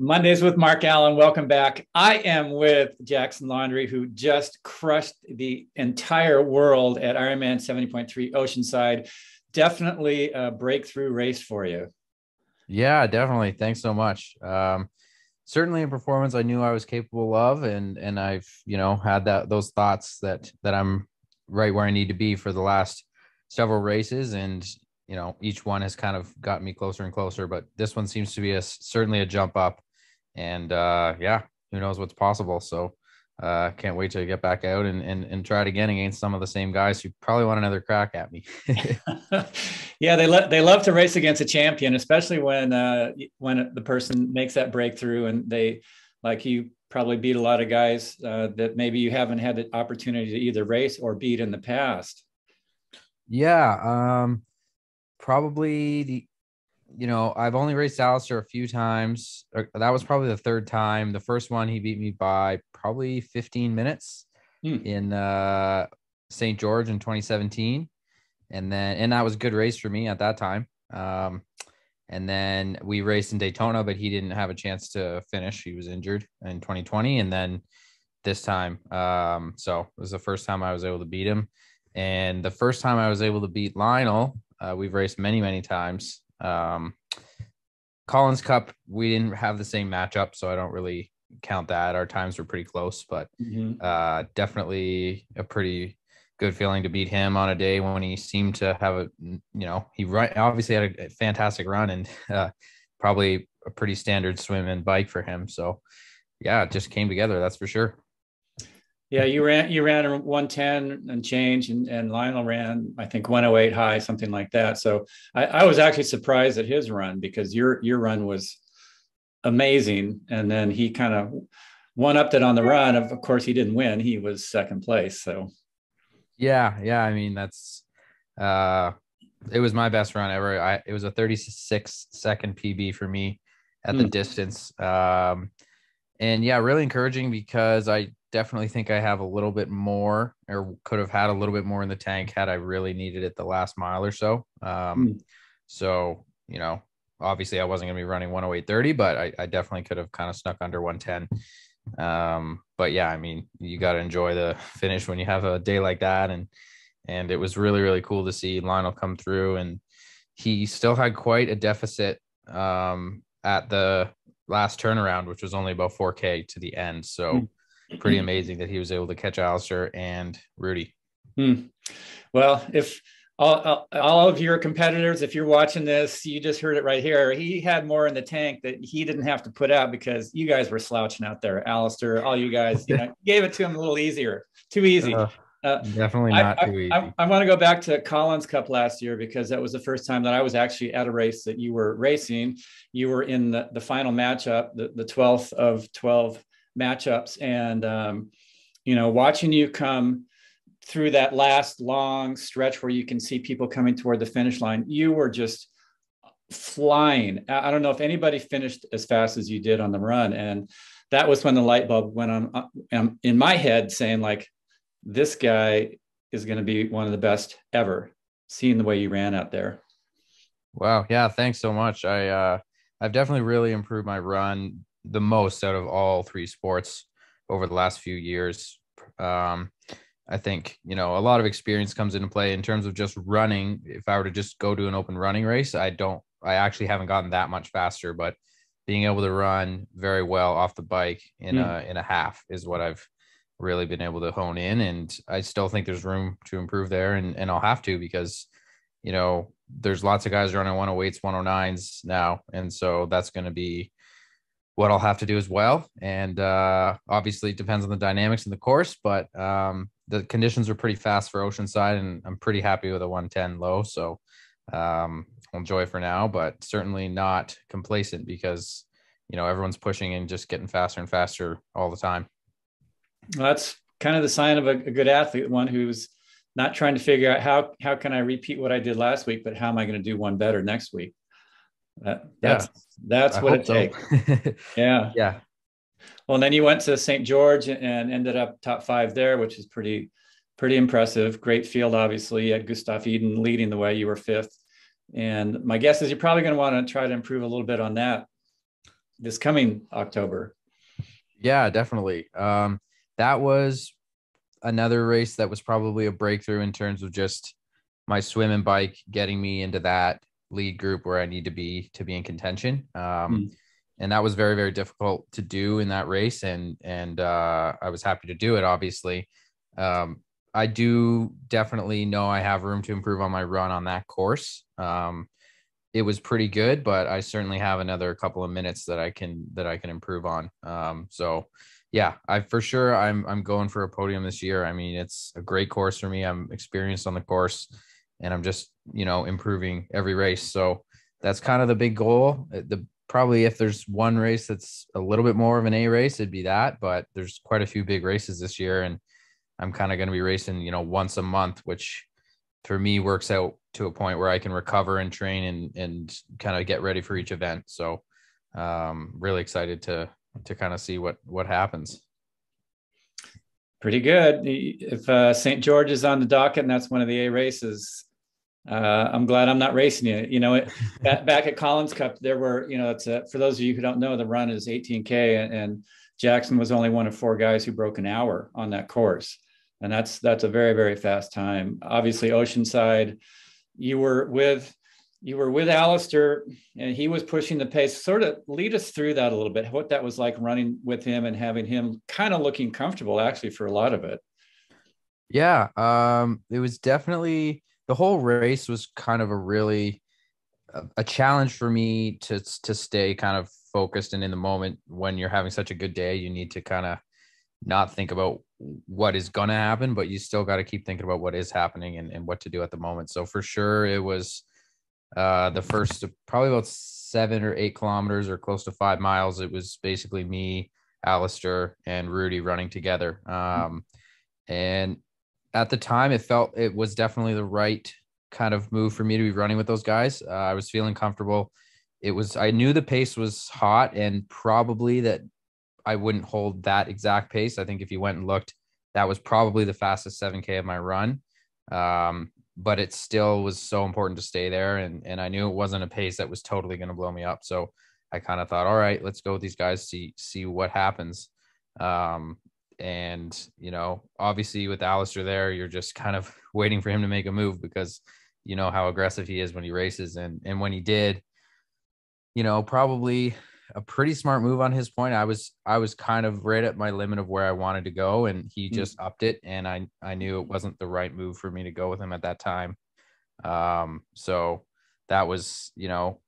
Mondays with Mark Allen. Welcome back. I am with Jackson Laundry, who just crushed the entire world at Ironman 70.3 Oceanside. Definitely a breakthrough race for you. Yeah, definitely. Thanks so much. Certainly a performance I knew I was capable of, and I've, you know, had those thoughts that I'm right where I need to be for the last several races, and you know, each one has kind of gotten me closer and closer, but this one seems to be certainly a jump up. And yeah, who knows what's possible. So can't wait to get back out and try it again against some of the same guys who probably want another crack at me. Yeah, they love to race against a champion, especially when the person makes that breakthrough, and they, like you, probably beat a lot of guys that maybe you haven't had the opportunity to either race or beat in the past. Yeah, probably I've only raced Alistair a few times. That was probably the third time. The first one, he beat me by probably 15 minutes in St. George in 2017. And that was a good race for me at that time. And then we raced in Daytona, but he didn't have a chance to finish. He was injured in 2020. And then this time, so it was the first time I was able to beat him. And the first time I was able to beat Lionel, we've raced many, many times. Collins Cup, we didn't have the same matchup, so I don't really count that. Our times were pretty close, but definitely a pretty good feeling to beat him on a day when he seemed to have a, he obviously had a fantastic run, and probably a pretty standard swim and bike for him. So yeah, it just came together, that's for sure. Yeah, you ran 110 and change, and Lionel ran, I think, 108 high, something like that. So I was actually surprised at his run, because your run was amazing, and then he kind of one-upped it on the run. Of course, he didn't win; he was second place. So, yeah. I mean, that's it was my best run ever. It was a 36-second PB for me at the distance, and yeah, really encouraging, because I definitely think I have a little bit more, or could have had a little bit more in the tank had I really needed it the last mile or so. So, obviously I wasn't gonna be running 108.30, but I definitely could have kind of snuck under 110. But yeah, I mean, you got to enjoy the finish when you have a day like that. And it was really, really cool to see Lionel come through, and he still had quite a deficit at the last turnaround, which was only about 4K to the end. So, pretty amazing that he was able to catch Alistair and Rudy. Well, if all of your competitors, if you're watching this, you just heard it right here. He had more in the tank that he didn't have to put out, because you guys were slouching out there. Alistair, all you guys, gave it to him a little easier. Too easy. Definitely not too easy. I want to go back to Collins Cup last year, because that was the first time that I was actually at a race that you were racing. You were in the final matchup, the 12th of 12 matchups, and watching you come through that last long stretch where you can see people coming toward the finish line, you were just flying. I don't know if anybody finished as fast as you did on the run, and that was when the light bulb went on in my head, saying, like, this guy is going to be one of the best ever, seeing the way you ran out there. Wow, yeah, thanks so much. I've definitely really improved my run the most out of all three sports over the last few years. I think, a lot of experience comes into play in terms of just running. If I were to just go to an open running race, I actually haven't gotten that much faster, but being able to run very well off the bike in a half is what I've really been able to hone in. And I still think there's room to improve there, and I'll have to, because, there's lots of guys running 108s, 109s now. And so that's going to be what I'll have to do as well. And obviously it depends on the dynamics in the course, but the conditions are pretty fast for Oceanside, and I'm pretty happy with a 110 low. So I'll enjoy for now, but certainly not complacent, because, everyone's pushing and just getting faster and faster all the time. Well, that's kind of the sign of a good athlete, one who's not trying to figure out how can I repeat what I did last week, but how am I going to do one better next week? That's what it takes. Yeah. Well, and then you went to St. George and ended up top five there, which is pretty impressive. Great field, obviously. You had Gustav Eden leading the way. You were fifth, and my guess is you're probably going to want to try to improve a little bit on that. this coming October. Yeah, definitely. That was another race that was probably a breakthrough in terms of just my swim and bike getting me into that lead group where I need to be in contention. And that was very, very difficult to do in that race. And I was happy to do it, obviously. I do definitely know I have room to improve on my run on that course. It was pretty good, but I certainly have another couple of minutes that I can improve on. So yeah, I'm going for a podium this year. I mean, it's a great course for me. I'm experienced on the course and I'm just, you know, improving every race. So that's kind of the big goal. Probably if there's one race that's a little bit more of an A race, it'd be that, but there's quite a few big races this year and I'm kind of going to be racing, you know, once a month, which for me works out to a point where I can recover and train and kind of get ready for each event. So really excited to kind of see what happens. Pretty good. If St. George is on the docket and that's one of the A races, I'm glad I'm not racing you. You know, back at Collins Cup, there were, you know, for those of you who don't know, the run is 18K and Jackson was only one of four guys who broke an hour on that course. And that's a very, very fast time. Obviously Oceanside, you were with Alistair and he was pushing the pace. Sort of lead us through that a little bit, what that was like running with him and having him kind of looking comfortable actually for a lot of it. Yeah. It was definitely, the whole race was kind of a challenge for me to stay kind of focused and in the moment. When you're having such a good day, you need to kind of not think about what is going to happen, but you still got to keep thinking about what is happening and what to do at the moment. So for sure, it was the first, probably about 7 or 8 kilometers or close to 5 miles. It was basically me, Alistair and Rudy running together. And at the time, it was definitely the right kind of move for me to be running with those guys. I was feeling comfortable. I knew the pace was hot and probably that I wouldn't hold that exact pace. I think if you went and looked, that was probably the fastest 7K of my run. But it still was so important to stay there. And I knew it wasn't a pace that was totally going to blow me up. So I kind of thought, all right, let's go with these guys, see what happens. And, you know, obviously with Alistair there, you're just kind of waiting for him to make a move because you know how aggressive he is when he races. And when he did, you know, probably a pretty smart move on his point. I was kind of right at my limit of where I wanted to go and he just upped it. And I knew it wasn't the right move for me to go with him at that time. So that was, you know,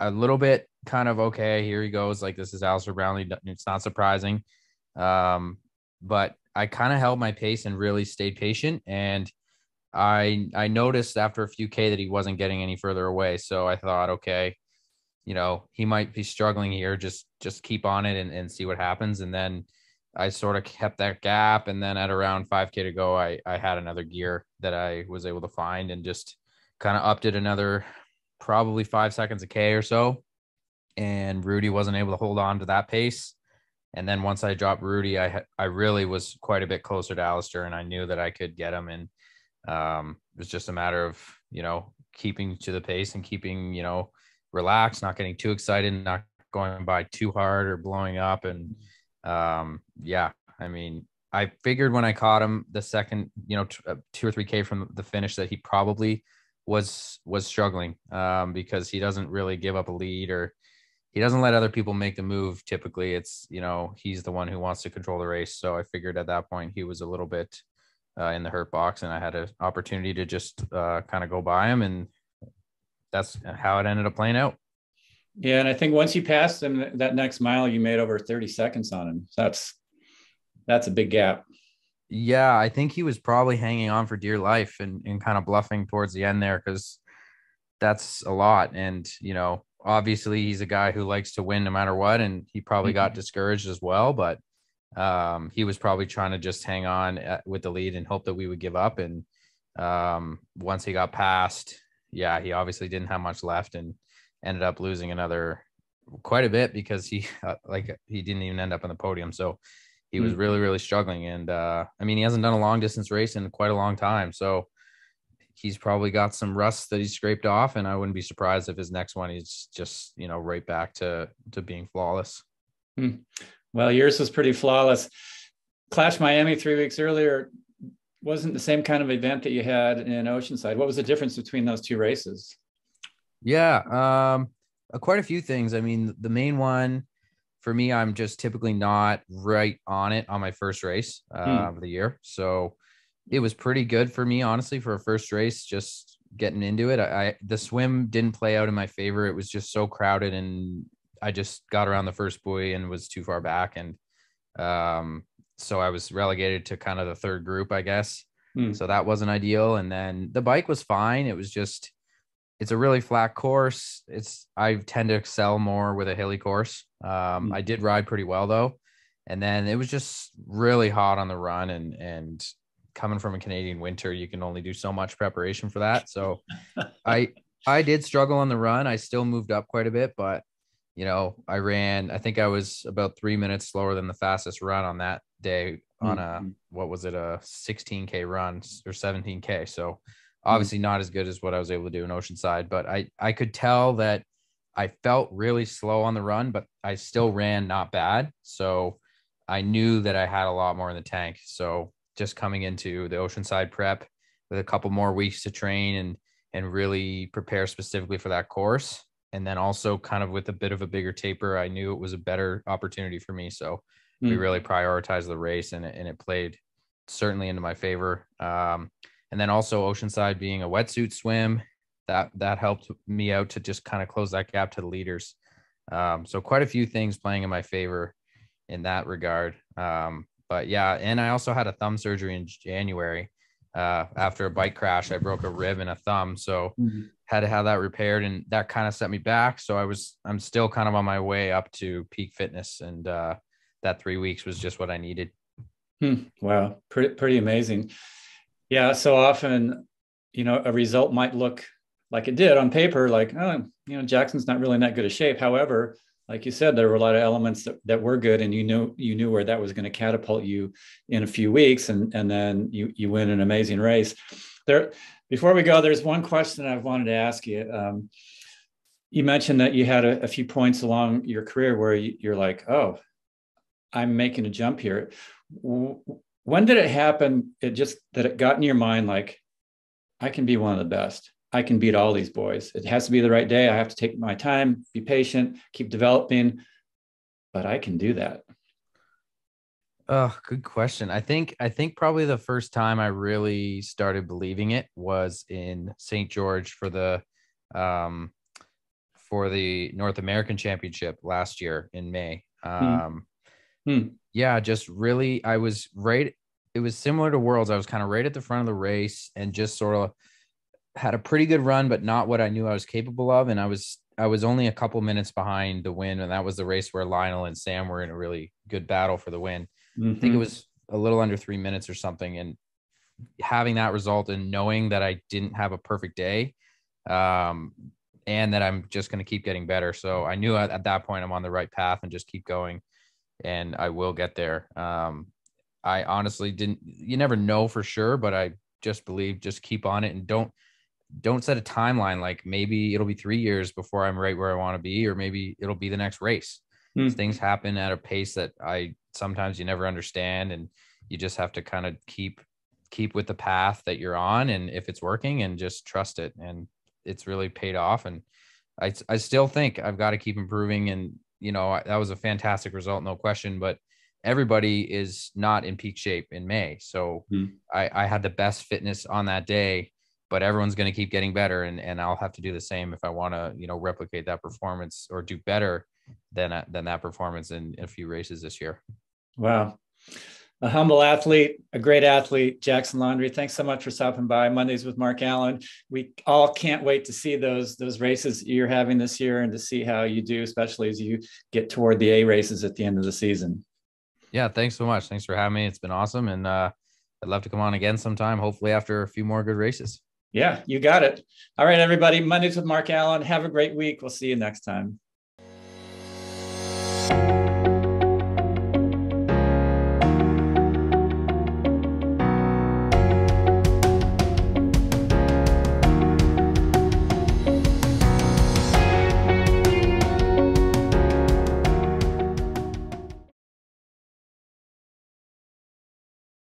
a little bit kind of, okay, here he goes. Like, this is Alistair Brownlee. It's not surprising. But I kind of held my pace and really stayed patient. And I noticed after a few K that he wasn't getting any further away. So I thought, okay, you know, he might be struggling here. Just keep on it and see what happens. And then I sort of kept that gap. And then at around 5K to go, I had another gear that I was able to find and just kind of upped it another probably 5 seconds a K or so. And Rudy wasn't able to hold on to that pace. And then once I dropped Rudy, I really was quite a bit closer to Alistair and I knew that I could get him. And it was just a matter of, you know, keeping to the pace and keeping, you know, relaxed, not getting too excited, not going by too hard or blowing up. And yeah, I mean, I figured when I caught him the second, you know, 2 or 3K from the finish that he probably was struggling because he doesn't really give up a lead or he doesn't let other people make the move. Typically it's, you know, he's the one who wants to control the race. So I figured at that point he was a little bit in the hurt box and I had an opportunity to just kind of go by him. And that's how it ended up playing out. Yeah. And I think once you passed him that next mile, you made over 30 seconds on him. So that's a big gap. Yeah. I think he was probably hanging on for dear life and kind of bluffing towards the end there. 'Cause that's a lot. And, you know, obviously he's a guy who likes to win no matter what. And he probably got discouraged as well, but he was probably trying to just hang on with the lead and hope that we would give up. And once he got past, yeah, he obviously didn't have much left and ended up losing another quite a bit because he didn't even end up on the podium. So he was really, really struggling. And I mean, he hasn't done a long distance race in quite a long time. So he's probably got some rust that he's scraped off, and I wouldn't be surprised if his next one he's just, you know, right back to being flawless. Hmm. Well, yours was pretty flawless. Clash Miami 3 weeks earlier wasn't the same kind of event that you had in Oceanside. What was the difference between those two races? Yeah, quite a few things. I mean, the main one for me, I'm just typically not right on it on my first race of the year. So it was pretty good for me, honestly, for a first race, just getting into it. The swim didn't play out in my favor. It was just so crowded, and I just got around the first buoy and was too far back. And so I was relegated to kind of the third group, I guess. So that wasn't ideal. And then the bike was fine. It was just, it's a really flat course. I tend to excel more with a hilly course. I did ride pretty well though. And then it was just really hot on the run, and coming from a Canadian winter, you can only do so much preparation for that. So I did struggle on the run. I still moved up quite a bit, but you know, I think I was about 3 minutes slower than the fastest run on that day on a 16K run or 17K. So obviously not as good as what I was able to do in Oceanside, but I could tell that I felt really slow on the run, but I still ran not bad. So I knew that I had a lot more in the tank. So just coming into the Oceanside prep with a couple more weeks to train and really prepare specifically for that course. And then also kind of with a bit of a bigger taper, I knew it was a better opportunity for me. So we really prioritized the race, and it played certainly into my favor. And then also Oceanside being a wetsuit swim, that helped me out to just kind of close that gap to the leaders. So quite a few things playing in my favor in that regard. But yeah, and I also had a thumb surgery in January. After a bike crash, I broke a rib and a thumb. So had to have that repaired, and that kind of set me back. So I'm still kind of on my way up to peak fitness. And that 3 weeks was just what I needed. Wow. Pretty amazing. Yeah. So often, you know, a result might look like it did on paper, like, oh, you know, Jackson's not really in that good a shape. However, like you said, there were a lot of elements that were good, and you knew where that was going to catapult you in a few weeks, and then you win an amazing race. There, before we go, there's one question I've wanted to ask you. You mentioned that you had a few points along your career where you're like, oh, I'm making a jump here. When did it happen? It got in your mind, like, I can be one of the best. I can beat all these boys. It has to be the right day. I have to take my time, be patient, keep developing, but I can do that. Oh, good question. I think probably the first time I really started believing it was in St. George for the North American Championship last year in May. Yeah, just really, it was similar to Worlds. I was kind of right at the front of the race and just sort of had a pretty good run, but not what I knew I was capable of. And I was only a couple minutes behind the win. And that was the race where Lionel and Sam were in a really good battle for the win. I think it was a little under 3 minutes or something. And having that result and knowing that I didn't have a perfect day, and that I'm just going to keep getting better. So I knew at that point I'm on the right path and just keep going, and I will get there. I honestly you never know for sure, but I just believe, just keep on it, and don't set a timeline. Like, maybe it'll be 3 years before I'm right where I want to be, or maybe it'll be the next race. Things happen at a pace that sometimes you never understand, and you just have to kind of keep with the path that you're on. And if it's working, and just trust it, and it's really paid off. And I still think I've got to keep improving. And, you know, that was a fantastic result, no question, but everybody is not in peak shape in May. So I had the best fitness on that day, but everyone's going to keep getting better. And I'll have to do the same if I want to, you know, replicate that performance or do better than that performance in a few races this year. Wow. A humble athlete, a great athlete, Jackson Laundry. Thanks so much for stopping by Mondays with Mark Allen. We all can't wait to see those races you're having this year, and to see how you do, especially as you get toward the A races at the end of the season. Yeah. Thanks so much. Thanks for having me. It's been awesome. And I'd love to come on again sometime, hopefully after a few more good races. Yeah, you got it. All right, everybody. Mondays with Mark Allen. Have a great week. We'll see you next time.